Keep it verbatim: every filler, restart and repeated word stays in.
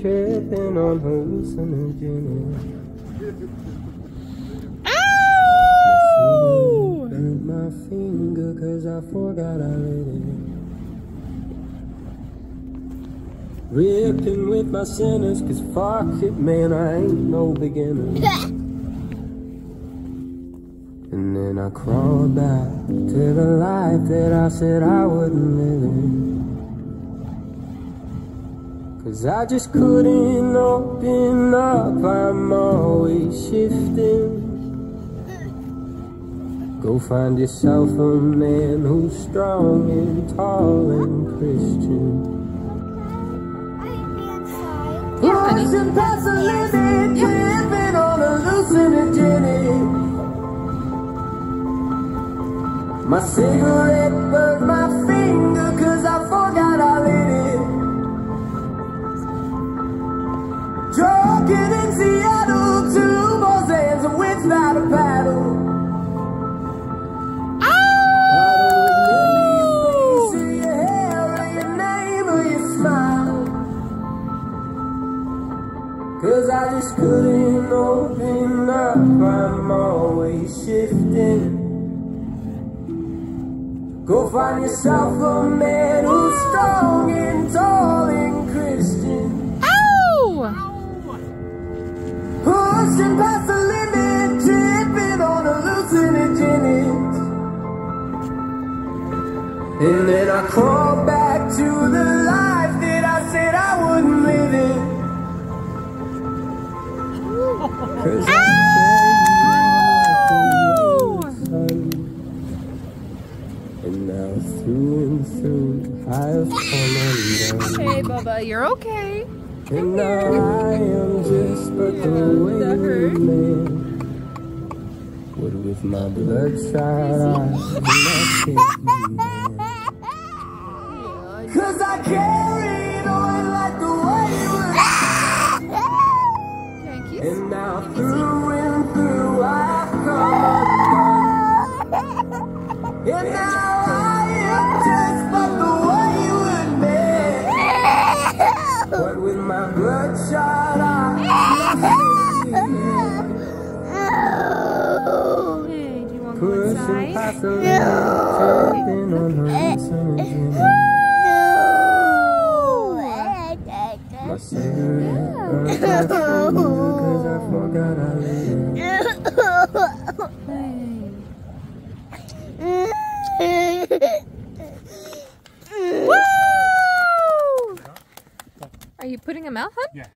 Tripping on hallucinogen. Ow! I burnt my finger cause I forgot I let it in. Ripping with my sinners cause fuck it, man, I ain't no beginner. And then I crawled back to the life that I said I wouldn't live in. Cause I just couldn't open up, I'm always shifting. Go find yourself a man who's strong and tall and Christian. Yes, and that's a living, living on a hallucinogenic. My cigarette burned my finger cause I forgot I lit it. Drunken in Seattle, two more hands and without a paddle. Oh! I don't see your hair or your name or your smile. Cause I just couldn't open up, I'm always shifting. Go find yourself a man who's strong and tall and Christian. Ow! Pushing past the limit, tripping on hallucinogenics. And then I crawled back to the life that I said I wouldn't live in. Cause I through and through, I've come undone. Hey, Bubba, you're okay. And now I am just but yeah, the winged man. What with my bloodshot eyes, and I can't be mad. Cause I carried on like the wayward. And now through and through, I've come undone. And now bloodshot eyes. Hey, do you want one side? No. My cigarette burned my finger cause I forgot I lit it. Are you putting them out, huh? Yeah.